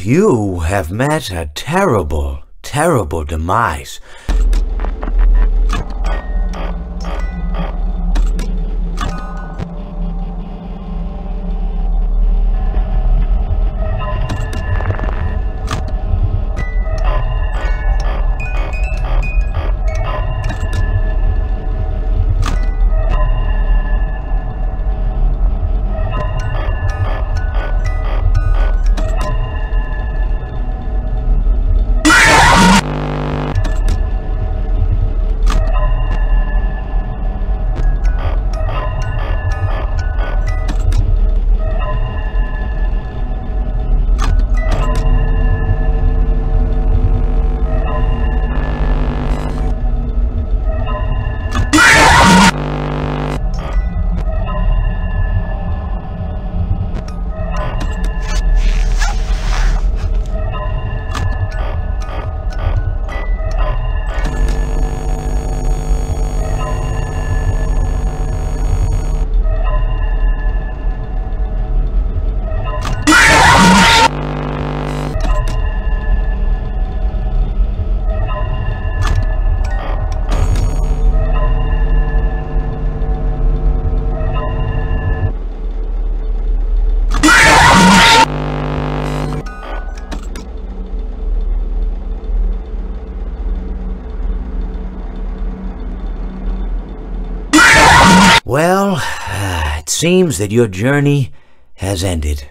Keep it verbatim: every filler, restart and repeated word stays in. You have met a terrible, terrible demise. Well, uh, it seems that your journey has ended.